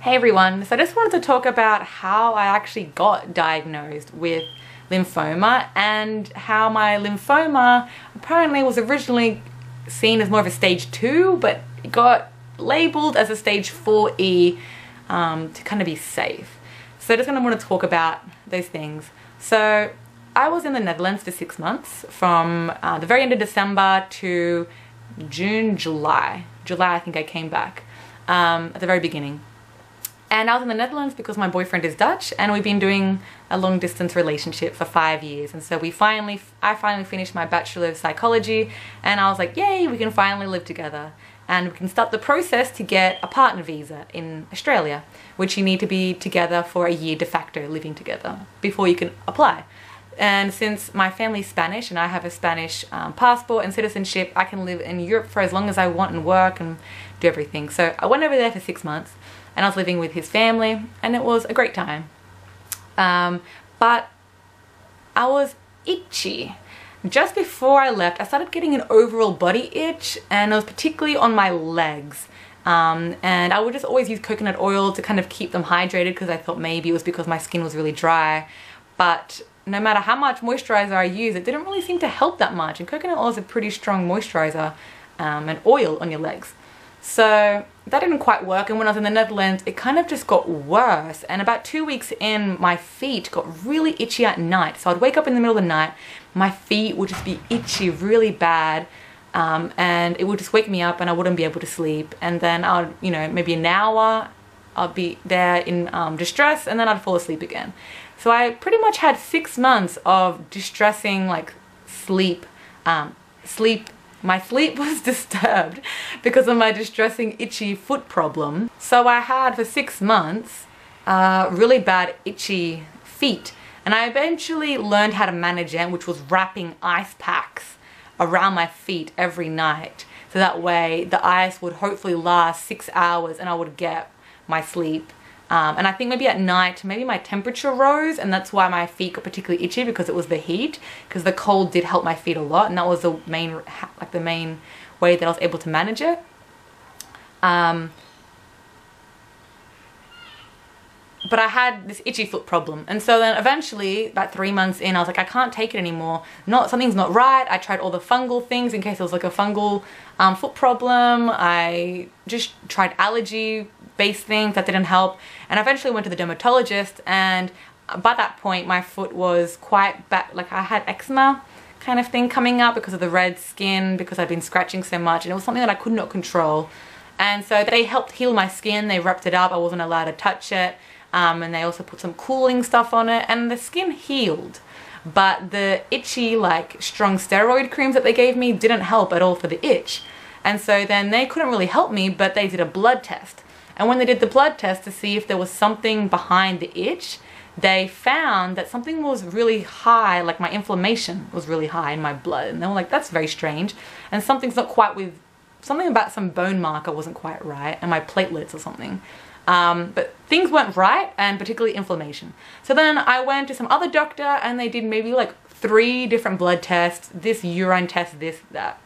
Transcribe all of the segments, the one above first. Hey everyone, so I just wanted to talk about how I actually got diagnosed with lymphoma and how my lymphoma apparently was originally seen as more of a stage 2 but it got labelled as a stage 4E to kind of be safe. So I just kind of want to talk about those things. So I was in the Netherlands for 6 months from the very end of December to June, July. July I think I came back at the very beginning. And I was in the Netherlands because my boyfriend is Dutch and we've been doing a long distance relationship for 5 years. And so I finally finished my Bachelor of Psychology and I was like, yay, we can finally live together. And we can start the process to get a partner visa in Australia, which you need to be together for a year de facto, living together, before you can apply. And since my family's Spanish and I have a Spanish passport and citizenship, I can live in Europe for as long as I want and work and do everything. So I went over there for 6 months. And I was living with his family and it was a great time, but I was itchy. Just before I left I started getting an overall body itch and it was particularly on my legs, and I would just always use coconut oil to kind of keep them hydrated because I thought maybe it was because my skin was really dry, but no matter how much moisturizer I used it didn't really seem to help that much, and coconut oil is a pretty strong moisturizer and oil on your legs. So that didn't quite work, and when I was in the Netherlands it kind of just got worse, and about 2 weeks in my feet got really itchy at night. So I'd wake up in the middle of the night, my feet would just be itchy really bad, and it would just wake me up and I wouldn't be able to sleep, and then I'd, you know, maybe an hour I'd be there in distress and then I'd fall asleep again. So I pretty much had 6 months of distressing, like, sleep. My sleep was disturbed because of my distressing itchy foot problem. So I had for 6 months really bad itchy feet, and I eventually learned how to manage it, which was wrapping ice packs around my feet every night. So that way the ice would hopefully last 6 hours and I would get my sleep. And I think maybe at night, maybe my temperature rose and that's why my feet got particularly itchy, because it was the heat, because the cold did help my feet a lot, and that was the main way that I was able to manage it. But I had this itchy foot problem, and so then eventually about 3 months in I was like, I can't take it anymore, something's not right. I tried all the fungal things in case there was like a fungal foot problem. I just tried allergy based things that didn't help, and I eventually went to the dermatologist, and by that point my foot was quite bad, like I had eczema kind of thing coming up because of the red skin, because I'd been scratching so much, and it was something that I could not control. And so they helped heal my skin, they wrapped it up, I wasn't allowed to touch it, and they also put some cooling stuff on it and the skin healed, but the itchy, like, strong steroid creams that they gave me didn't help at all for the itch. And so then they couldn't really help me, but they did a blood test. And when they did the blood test to see if there was something behind the itch, they found that something was really high, like my inflammation was really high in my blood. And they were like, that's very strange. And something's not quite with, something about some bone marker wasn't quite right, and my platelets or something. But things weren't right, and particularly inflammation. So then I went to some other doctor and they did maybe like 3 different blood tests, this urine test, this, that.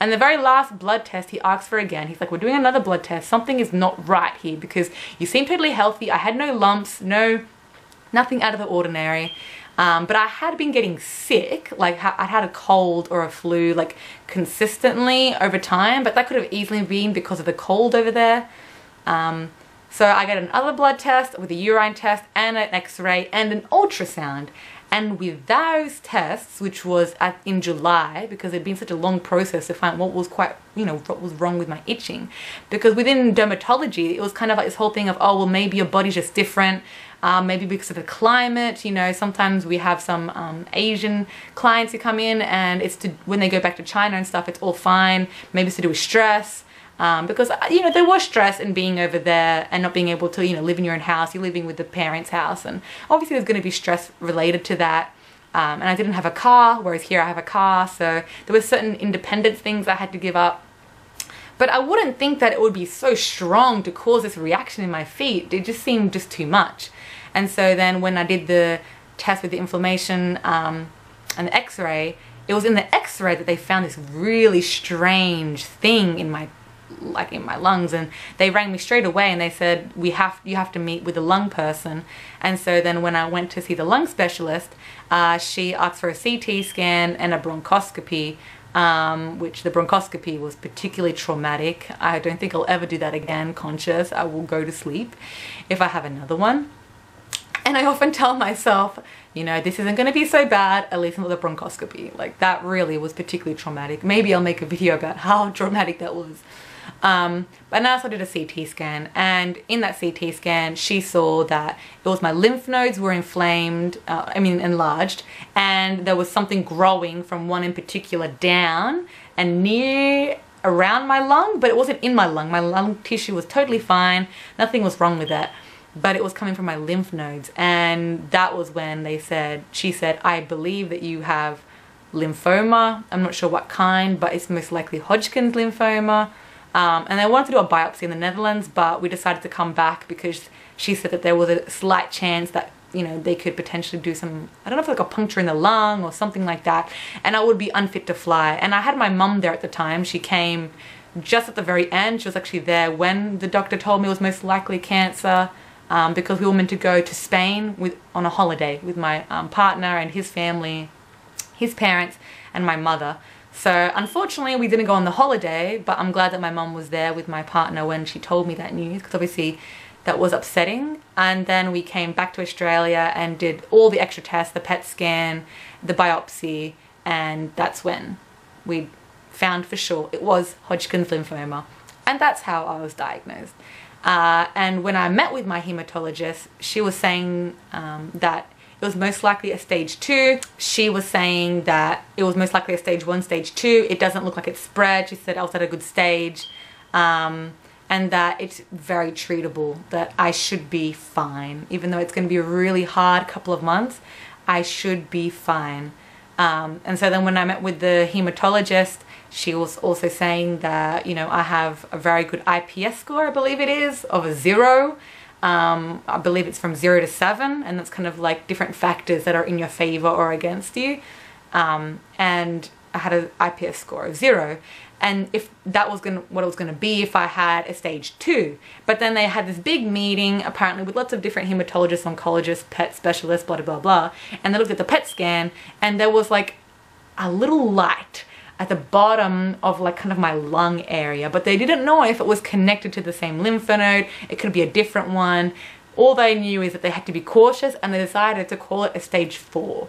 And the very last blood test he asked for again, he's like, we're doing another blood test, something is not right here because you seem totally healthy, I had no lumps, nothing out of the ordinary, but I had been getting sick, like I'd had a cold or a flu like consistently over time, but that could have easily been because of the cold over there. So I got another blood test with a urine test and an x-ray and an ultrasound. And with those tests, which was in July, because it'd been such a long process to find what was what was wrong with my itching. Because within dermatology, it was kind of like this whole thing of, oh, well, maybe your body's just different. Maybe because of the climate, sometimes we have some Asian clients who come in and when they go back to China and stuff, it's all fine. Maybe it's to do with stress. Because, there was stress in being over there and not being able to, live in your own house. You're living with the parents' house, and obviously there's going to be stress related to that. And I didn't have a car, whereas here I have a car. So there were certain independence things I had to give up. But I wouldn't think that it would be so strong to cause this reaction in my feet. It just seemed just too much. And so then when I did the test with the inflammation and the x-ray, it was in the x-ray that they found this really strange thing in my like in my lungs, and they rang me straight away and they said, you have to meet with a lung person. And so then when I went to see the lung specialist, she asked for a CT scan and a bronchoscopy, which the bronchoscopy was particularly traumatic. I don't think I'll ever do that again conscious. I will go to sleep if I have another one. And I often tell myself, you know, this isn't going to be so bad, at least not the bronchoscopy. Like, that really was particularly traumatic. Maybe I'll make a video about how traumatic that was. But I also did a CT scan, and in that CT scan she saw that it was my lymph nodes were inflamed, enlarged, and there was something growing from one in particular down and near around my lung, but it wasn't in my lung. My lung tissue was totally fine, nothing was wrong with that, but it was coming from my lymph nodes. And that was when she said, I believe that you have lymphoma. I'm not sure what kind, but it's most likely Hodgkin's lymphoma. And they wanted to do a biopsy in the Netherlands, but we decided to come back because she said that there was a slight chance that, you know, they could potentially do some, I don't know if like a puncture in the lung or something like that, and I would be unfit to fly. And I had my mum there at the time. She came just at the very end. She was actually there when the doctor told me it was most likely cancer, because we were meant to go to Spain on a holiday with my partner and his family, his parents and my mother. So unfortunately we didn't go on the holiday, but I'm glad that my mum was there with my partner when she told me that news, because obviously that was upsetting. And then we came back to Australia and did all the extra tests, the PET scan, the biopsy, and that's when we found for sure it was Hodgkin's lymphoma. And that's how I was diagnosed. And when I met with my hematologist, she was saying that it was most likely a stage 2. She was saying that it was most likely a stage 1, stage 2. It doesn't look like it's spread. She said I was at a good stage, and that it's very treatable, that I should be fine. Even though it's going to be a really hard couple of months, I should be fine. And so then when I met with the hematologist, she was also saying that, you know, I have a very good IPS score, I believe it is, of a 0. I believe it's from 0 to 7, and that's kind of like different factors that are in your favor or against you. And I had an IPS score of 0, and if that was what it was gonna be if I had a stage 2. But then they had this big meeting apparently with lots of different hematologists, oncologists, PET specialists, blah, blah, blah. And they looked at the PET scan, and there was like a little light at the bottom of like kind of my lung area, but they didn't know if it was connected to the same lymph node. It could be a different one. All they knew is that they had to be cautious, and they decided to call it a stage 4.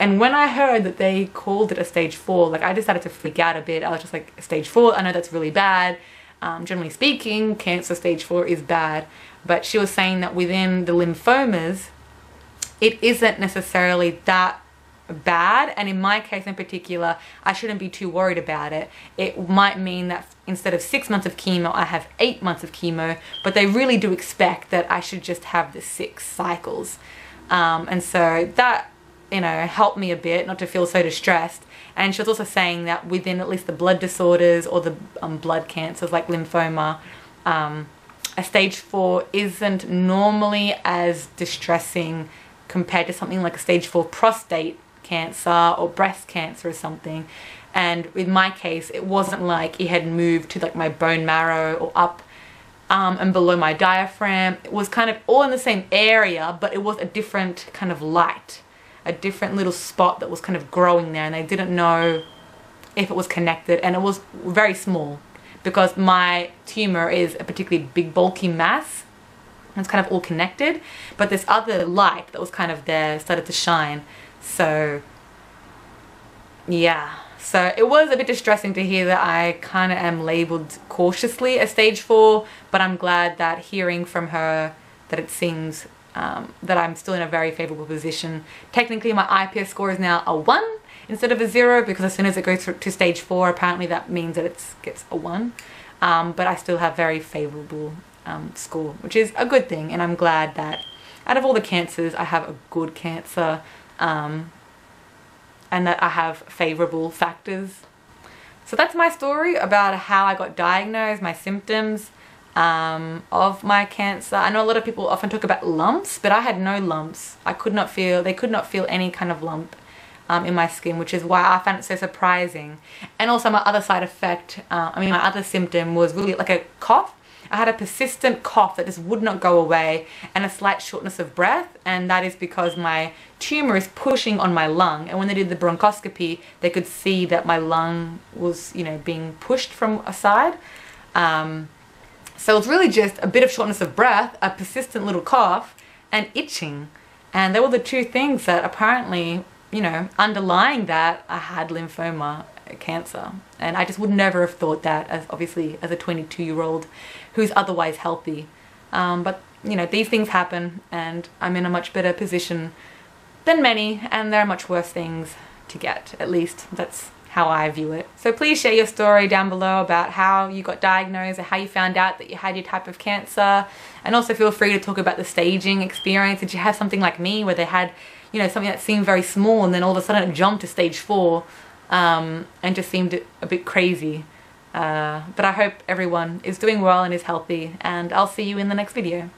And when I heard that they called it a stage 4, like, I decided to freak out a bit. I was just like, stage 4, I know that's really bad. Generally speaking, cancer stage 4 is bad. But she was saying that within the lymphomas, it isn't necessarily that bad, and in my case in particular, I shouldn't be too worried about it. It might mean that instead of 6 months of chemo, I have 8 months of chemo, but they really do expect that I should just have the 6 cycles. And so that, you know, helped me a bit not to feel so distressed. And she was also saying that within at least the blood disorders or the blood cancers like lymphoma, a stage 4 isn't normally as distressing compared to something like a stage 4 prostate cancer or breast cancer or something. And in my case, it wasn't like it had moved to like my bone marrow or up and below my diaphragm. It was kind of all in the same area, but it was a different kind of light, a different little spot that was kind of growing there, and they didn't know if it was connected. And it was very small because my tumor is a particularly big bulky mass. It's kind of all connected, but this other light that was kind of there started to shine. So yeah, so it was a bit distressing to hear that I kind of am labeled cautiously a stage 4, but I'm glad that hearing from her that it seems that I'm still in a very favorable position. Technically my IPS score is now a 1 instead of a 0, because as soon as it goes to stage 4, apparently that means that it gets a 1. But I still have very favorable score, which is a good thing, and I'm glad that out of all the cancers I have a good cancer, and that I have favorable factors. So that's my story about how I got diagnosed, my symptoms of my cancer. I know a lot of people often talk about lumps, but I had no lumps. I could not feel, they could not feel any kind of lump in my skin, which is why I found it so surprising. And also my other side effect, my other symptom was really like a cough. I had a persistent cough that just would not go away and a slight shortness of breath, and that is because my tumor is pushing on my lung, and when they did the bronchoscopy they could see that my lung was, you know, being pushed from a side. So it's really just a bit of shortness of breath, a persistent little cough, and itching, and they were the two things that apparently, you know, underlying that I had lymphoma cancer. And I just would never have thought that, as obviously as a 22-year-old who's otherwise healthy, but you know, these things happen, and I'm in a much better position than many, and there are much worse things to get. At least that's how I view it. So please share your story down below about how you got diagnosed or how you found out that you had your type of cancer, and also feel free to talk about the staging experience. Did you have something like me where they had, you know, something that seemed very small and then all of a sudden it jumped to stage 4? And just seemed a bit crazy, but I hope everyone is doing well and is healthy, and I'll see you in the next video.